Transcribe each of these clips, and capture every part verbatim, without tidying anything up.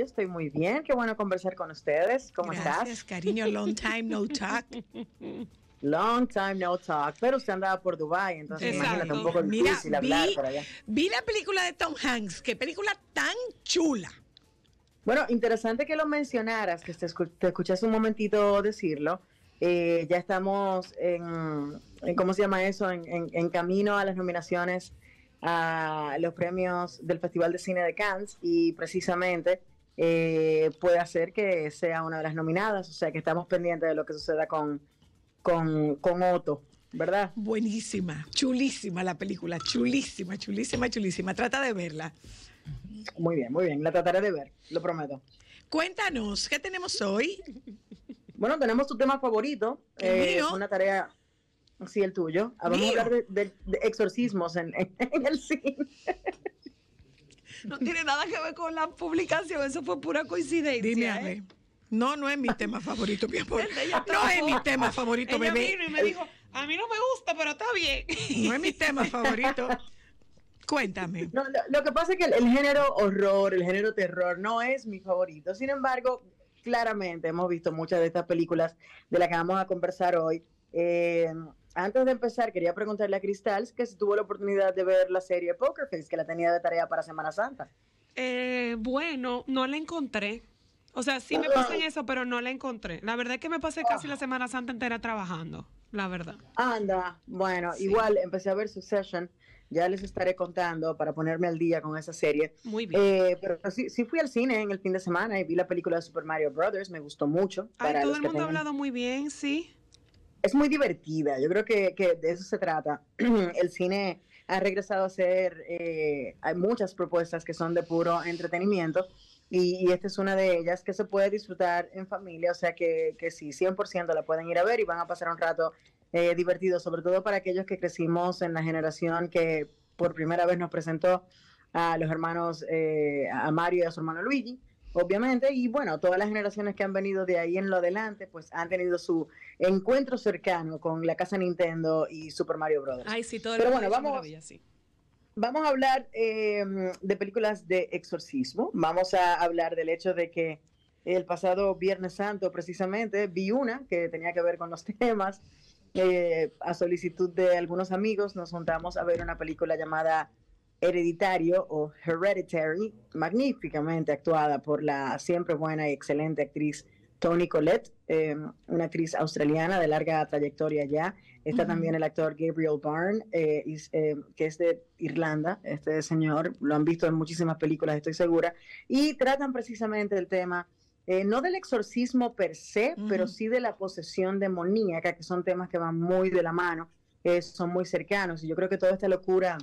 Yo estoy muy bien. Qué bueno conversar con ustedes. ¿Cómo Gracias, estás? Gracias, cariño. Long time no talk. Long time no talk. Pero usted andaba por Dubái, entonces imagínate un poco difícil hablar por allá. Vi la película de Tom Hanks. Qué película tan chula. Bueno, interesante que lo mencionaras, que te, escuch- te escuchaste un momentito decirlo. Eh, ya estamos en, en, ¿cómo se llama eso? En, en, en camino a las nominaciones a los premios del Festival de Cine de Cannes, y precisamente eh, puede ser que sea una de las nominadas, o sea que estamos pendientes de lo que suceda con, con, con Otto, ¿verdad? Buenísima, chulísima la película, chulísima, chulísima, chulísima. Trata de verla. Muy bien, muy bien, la trataré de ver, lo prometo. Cuéntanos, ¿qué tenemos hoy? Bueno, tenemos tu tema favorito, eh, mío? una tarea... Sí, el tuyo. Vamos mío. a hablar de, de, de exorcismos en, en, en el cine. No tiene nada que ver con la publicación, eso fue pura coincidencia. Dime, ¿eh? a ver. No, no es mi tema favorito, mi amor. No es mi tema favorito, ella bebé. Vino y me dijo, a mí no me gusta, pero está bien. No es mi tema favorito. Cuéntame. No, lo, lo que pasa es que el, el género horror, el género terror, no es mi favorito. Sin embargo, claramente hemos visto muchas de estas películas de las que vamos a conversar hoy. Eh, antes de empezar, quería preguntarle a Cristals que si tuvo la oportunidad de ver la serie Poker Face, que la tenía de tarea para Semana Santa. Eh, bueno, no la encontré. O sea, sí me pasé en eso, pero no la encontré. La verdad es que me pasé casi oh. la Semana Santa entera trabajando, la verdad. Anda, bueno, sí. Igual empecé a ver Succession. Ya les estaré contando para ponerme al día con esa serie. Muy bien. Eh, pero sí, sí fui al cine en el fin de semana y vi la película de Super Mario Brothers. Me gustó mucho. Ay, para todo el mundo tengan... ha hablado muy bien, sí. Es muy divertida, yo creo que, que de eso se trata. El cine ha regresado a hacer, eh, hay muchas propuestas que son de puro entretenimiento, y, y esta es una de ellas que se puede disfrutar en familia, o sea que, que sí, cien por ciento la pueden ir a ver y van a pasar un rato eh, divertido, sobre todo para aquellos que crecimos en la generación que por primera vez nos presentó a los hermanos, eh, a Mario y a su hermano Luigi. Obviamente, y bueno, todas las generaciones que han venido de ahí en lo adelante, pues han tenido su encuentro cercano con la casa Nintendo y Super Mario Brothers. Ay, sí, todo. Pero bueno, vamos, sí. vamos a hablar eh, de películas de exorcismo. Vamos a hablar del hecho de que el pasado Viernes Santo, precisamente, vi una que tenía que ver con los temas. Eh, a solicitud de algunos amigos, nos juntamos a ver una película llamada Hereditario o Hereditary, magníficamente actuada por la siempre buena y excelente actriz Toni Collette, eh, una actriz australiana de larga trayectoria ya. Está uh-huh. también el actor Gabriel Byrne, eh, is, eh, que es de Irlanda, este señor, lo han visto en muchísimas películas, estoy segura, y tratan precisamente del tema, eh, no del exorcismo per se, uh-huh. pero sí de la posesión demoníaca, que son temas que van muy de la mano, eh, son muy cercanos, y yo creo que toda esta locura...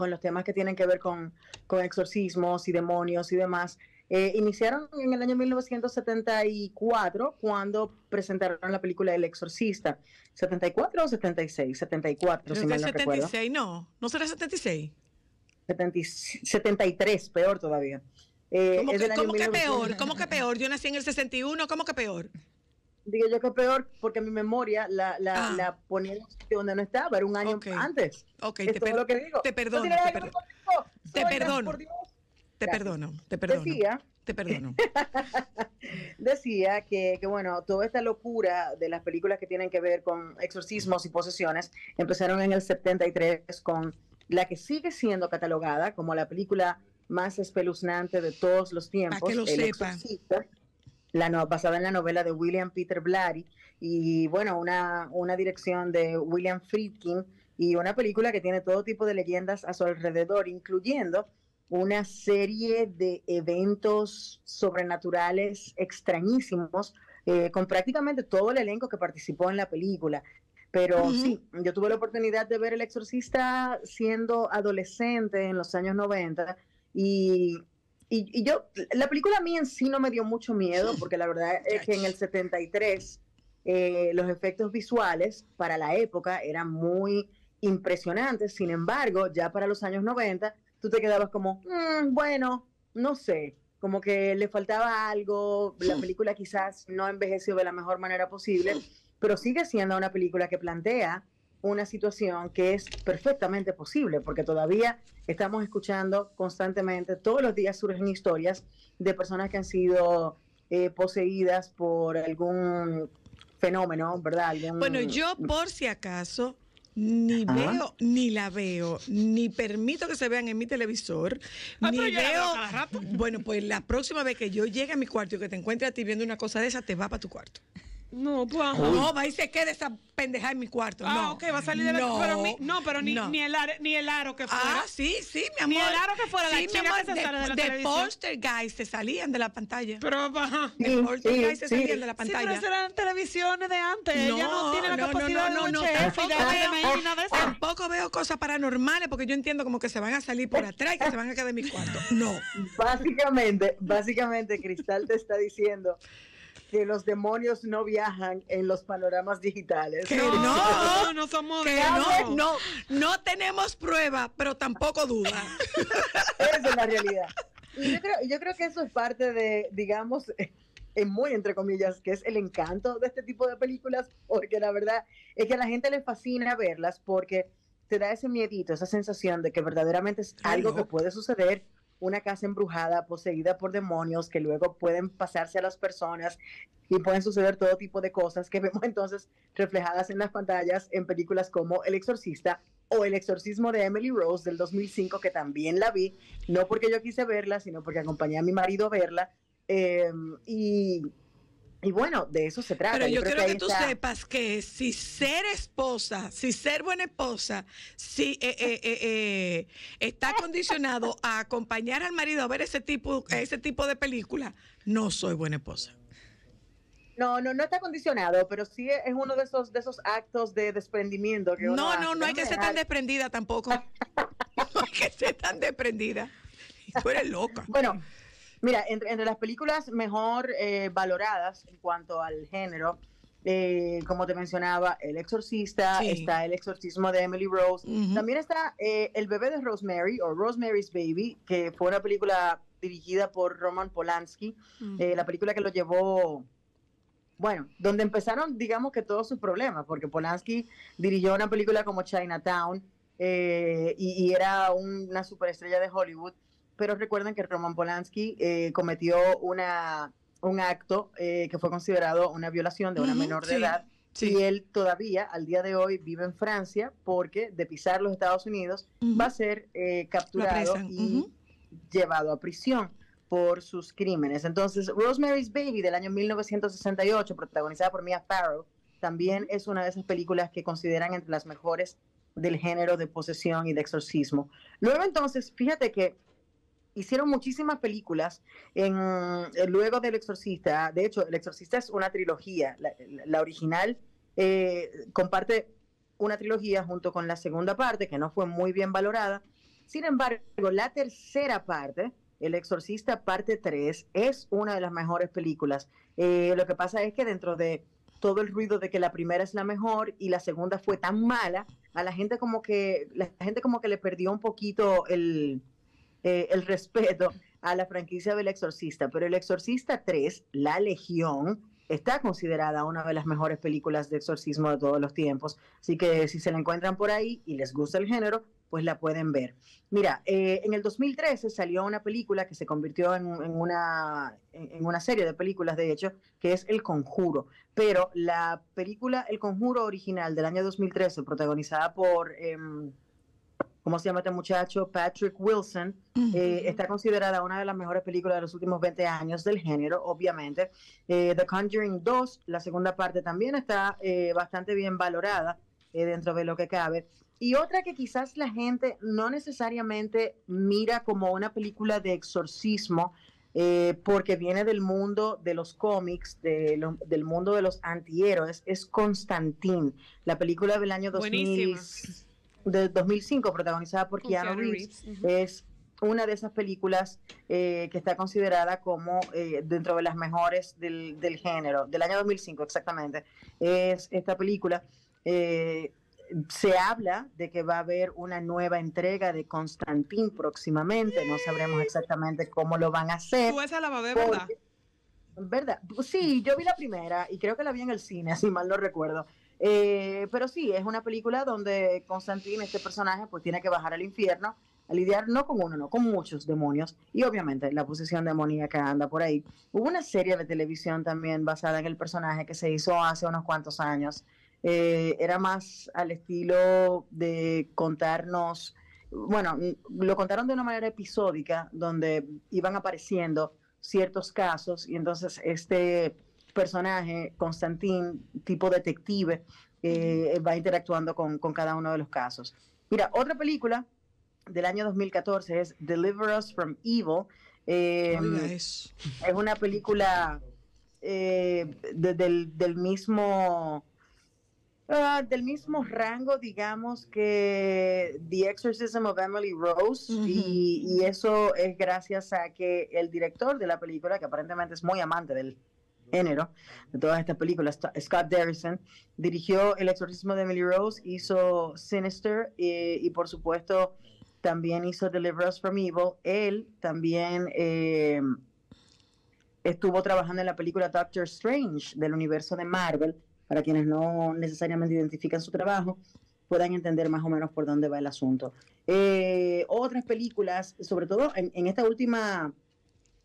con los temas que tienen que ver con, con exorcismos y demonios y demás, eh, iniciaron en el año mil novecientos setenta y cuatro cuando presentaron la película El Exorcista. ¿setenta y cuatro o setenta y seis? setenta y cuatro, si mal no recuerdo. setenta y seis, no. ¿No será setenta y seis? setenta y tres, peor todavía. Eh, ¿Cómo, que, ¿cómo que peor? ¿Cómo que peor? Yo nací en el sesenta y uno, ¿cómo que peor? Digo yo que peor, porque mi memoria la, la, ah. la ponía en un sitio donde no estaba, era un año okay. antes. Ok, es te, per- lo que digo. te perdono. ¿No te, perdono. Te, perdono. te perdono. Te perdono. Decía, te perdono. Decía que, que, bueno, toda esta locura de las películas que tienen que ver con exorcismos y posesiones empezaron en el setenta y tres con la que sigue siendo catalogada como la película más espeluznante de todos los tiempos. Para que lo sepan. La no, basada en la novela de William Peter Blatty, y bueno, una, una dirección de William Friedkin, y una película que tiene todo tipo de leyendas a su alrededor, incluyendo una serie de eventos sobrenaturales extrañísimos, eh, con prácticamente todo el elenco que participó en la película. Pero uh-huh. sí, yo tuve la oportunidad de ver El Exorcista siendo adolescente en los años noventa, y... Y, y yo, la película a mí en sí no me dio mucho miedo, porque la verdad es que en el setenta y tres eh, los efectos visuales para la época eran muy impresionantes. Sin embargo, ya para los años noventa, tú te quedabas como, mm, bueno, no sé, como que le faltaba algo, la película quizás no envejeció de la mejor manera posible, pero sigue siendo una película que plantea una situación que es perfectamente posible, porque todavía estamos escuchando constantemente, todos los días surgen historias de personas que han sido eh, poseídas por algún fenómeno, ¿verdad? Algún... Bueno, yo por si acaso... Ni ah. veo, ni la veo, ni permito que se vean en mi televisor, ah, ni veo... Bueno, pues la próxima vez que yo llegue a mi cuarto y que te encuentre a ti viendo una cosa de esa, te va para tu cuarto. No, pues... No, va y se queda esa pendeja en mi cuarto. Ah, no, ok, va a salir de la... No, pero, mi... no, pero ni, no. Ni, el aro, ni el aro que fuera. Ah, sí, sí, mi amor. Ni el aro que fuera, la sí, chica mi amor, que se de, sale de la de televisión. De Poltergeist se salían de la pantalla. Pero, ajá. El Poltergeist sí, se salían sí. de la pantalla. Sí, pero esas eran televisiones de antes. No, ella no tiene la no, capacidad no, no, de no, no, tampoco, veo, tampoco veo cosas paranormales, porque yo entiendo como que se van a salir por atrás y que se van a quedar en mi cuarto. No. Básicamente, básicamente, Cristal te está diciendo... que los demonios no viajan en los panoramas digitales. Que no, no somos que no, no, no tenemos prueba, pero tampoco duda. Esa es la realidad. Y yo creo, yo creo que eso es parte de, digamos, en muy entre comillas, que es el encanto de este tipo de películas, porque la verdad es que a la gente le fascina verlas porque te da ese miedito, esa sensación de que verdaderamente es algo que puede suceder. Una casa embrujada, poseída por demonios, que luego pueden pasarse a las personas y pueden suceder todo tipo de cosas que vemos entonces reflejadas en las pantallas en películas como El Exorcista o El Exorcismo de Emily Rose del dos mil cinco, que también la vi, no porque yo quise verla, sino porque acompañé a mi marido a verla, eh, y... Y bueno, de eso se trata. Pero yo, yo creo que, que tú está... sepas que si ser esposa, si ser buena esposa, si eh, eh, eh, eh, está condicionado a acompañar al marido a ver ese tipo, ese tipo de película, no soy buena esposa. No, no, no está condicionado, pero sí es uno de esos, de esos actos de desprendimiento. Que no, no, no, no hay que ser tan desprendida tampoco. No hay que ser tan desprendida. Tú eres loca. Bueno. Mira, entre, entre las películas mejor eh, valoradas en cuanto al género, eh, como te mencionaba, El Exorcista, sí. está El Exorcismo de Emily Rose, uh-huh. también está eh, El Bebé de Rosemary, o Rosemary's Baby, que fue una película dirigida por Roman Polanski, uh-huh. eh, la película que lo llevó, bueno, donde empezaron, digamos que todos sus problemas, porque Polanski dirigió una película como Chinatown, eh, y, y era un, una superestrella de Hollywood. Pero recuerden que Roman Polanski eh, cometió una, un acto eh, que fue considerado una violación de una uh-huh, menor de sí, edad. Sí. Y él todavía, al día de hoy, vive en Francia porque de pisar los Estados Unidos uh-huh. va a ser eh, capturado y uh-huh. llevado a prisión por sus crímenes. Entonces, Rosemary's Baby del año mil novecientos sesenta y ocho, protagonizada por Mia Farrow, también es una de esas películas que consideran entre las mejores del género de posesión y de exorcismo. Luego entonces, fíjate que hicieron muchísimas películas en, luego del Exorcista. De hecho, El Exorcista es una trilogía. La, la original eh, comparte una trilogía junto con la segunda parte, que no fue muy bien valorada. Sin embargo, la tercera parte, El Exorcista parte tres, es una de las mejores películas. Eh, lo que pasa es que dentro de todo el ruido de que la primera es la mejor y la segunda fue tan mala, a la gente como que, la gente como que le perdió un poquito el... Eh, el respeto a la franquicia del Exorcista, pero El Exorcista tres, La Legión, está considerada una de las mejores películas de exorcismo de todos los tiempos, así que si se la encuentran por ahí y les gusta el género, pues la pueden ver. Mira, eh, en el dos mil trece salió una película que se convirtió en, en, una, en una serie de películas, de hecho, que es El Conjuro, pero la película El Conjuro original del año dos mil trece, protagonizada por... Eh, ¿Cómo se llama este muchacho? Patrick Wilson, uh-huh. eh, está considerada una de las mejores películas de los últimos veinte años del género, obviamente. Eh, The Conjuring dos, la segunda parte, también está eh, bastante bien valorada eh, dentro de lo que cabe. Y otra que quizás la gente no necesariamente mira como una película de exorcismo, eh, porque viene del mundo de los cómics, de lo, del mundo de los antihéroes, es Constantine, la película del año dos mil cinco, protagonizada por Keanu Reeves, Reeves. Uh-huh. Es una de esas películas eh, que está considerada como eh, dentro de las mejores del, del género, del año dos mil cinco exactamente, es esta película. Eh, se habla de que va a haber una nueva entrega de Constantine próximamente, no sabremos exactamente cómo lo van a hacer. Tú esa la va a ver, porque, ¿verdad? ¿Verdad? Sí, yo vi la primera y creo que la vi en el cine, si mal no recuerdo. Eh, pero sí, es una película donde Constantine, este personaje, pues tiene que bajar al infierno a lidiar no con uno, no, con muchos demonios, y obviamente la posesión demoníaca anda por ahí. Hubo una serie de televisión también basada en el personaje que se hizo hace unos cuantos años. Eh, era más al estilo de contarnos, bueno, lo contaron de una manera episódica, donde iban apareciendo ciertos casos, y entonces este personaje, Constantine, tipo detective, eh, va interactuando con, con cada uno de los casos. Mira, otra película del año dos mil catorce es Deliver Us from Evil. Eh, es una película eh, de, del, del mismo uh, del mismo rango, digamos, que The Exorcism of Emily Rose. Uh-huh. y, y eso es gracias a que el director de la película, que aparentemente es muy amante del género de todas estas películas, Scott Derrickson, dirigió El Exorcismo de Emily Rose, hizo Sinister eh, y por supuesto también hizo Deliver Us from Evil. Él también eh, estuvo trabajando en la película Doctor Strange del universo de Marvel. Para quienes no necesariamente identifican su trabajo, puedan entender más o menos por dónde va el asunto. Eh, otras películas, sobre todo en, en, esta última,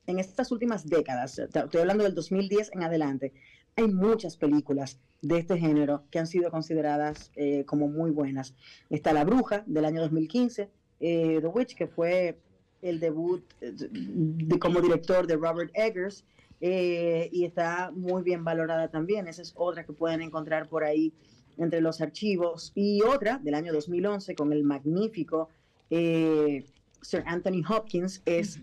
en estas últimas décadas, estoy hablando del dos mil diez en adelante, hay muchas películas de este género que han sido consideradas eh, como muy buenas. Está La Bruja del año dos mil quince, Eh, The Witch, que fue el debut de, de, como director de Robert Eggers, eh, y está muy bien valorada también. Esa es otra que pueden encontrar por ahí entre los archivos. Y otra del año dos mil once con el magnífico eh, Sir Anthony Hopkins es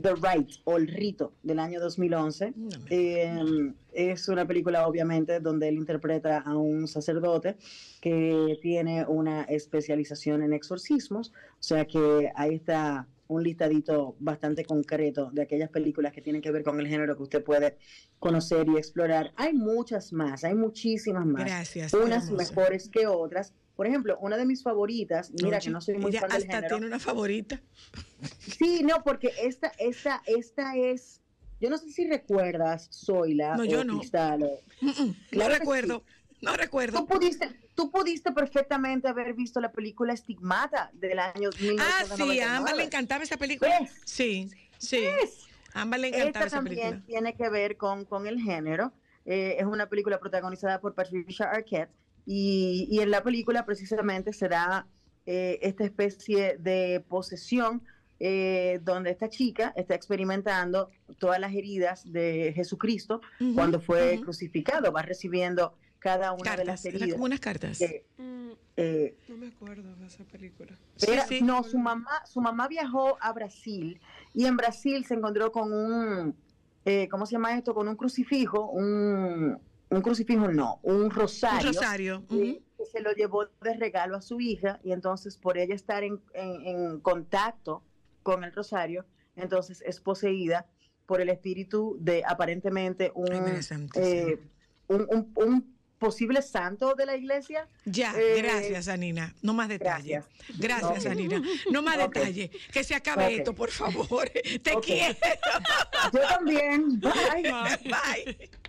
The Rite, o El Rito, del año dos mil once. Eh, es una película, obviamente, donde él interpreta a un sacerdote que tiene una especialización en exorcismos. O sea que ahí está un listadito bastante concreto de aquellas películas que tienen que ver con el género que usted puede conocer y explorar. Hay muchas más, hay muchísimas más. Gracias. Unas mejores que otras. Por ejemplo, una de mis favoritas, mira, no, que no soy muy fan del género. Hasta tiene una favorita. Sí, no, porque esta, esta, esta es, yo no sé si recuerdas, Zoila. No, yo no. Cristal, o... mm -mm, claro no recuerdo, sí. no recuerdo. Tú pudiste, tú pudiste perfectamente haber visto la película Estigmata del año dos mil nueve. Ah, sí, a Ámbar le encantaba esa película. ¿Ves? Sí, sí. A Ámbar le encantaba esta esa película. Esta también tiene que ver con, con el género. Eh, es una película protagonizada por Patricia Arquette. Y, y en la película precisamente se da eh, esta especie de posesión eh, donde esta chica está experimentando todas las heridas de Jesucristo uh-huh, cuando fue uh-huh. crucificado. Va recibiendo cada una cartas, de las heridas. Era como unas cartas. Eh, mm, eh, no me acuerdo de esa película. Era, sí, sí. No, su mamá, su mamá viajó a Brasil y en Brasil se encontró con un, eh, ¿cómo se llama esto? Con un crucifijo, un... Un crucifijo no, un rosario, un rosario. Uh -huh. que se lo llevó de regalo a su hija, y entonces por ella estar en, en, en contacto con el rosario, entonces es poseída por el espíritu de aparentemente un, eh, un, un, un posible santo de la iglesia. Ya, eh, gracias Anina, no más detalles. Gracias, gracias okay. Anina, no más okay. detalles. Que se acabe okay. esto, por favor. Te okay. quiero. Yo también. Bye. Bye. Bye.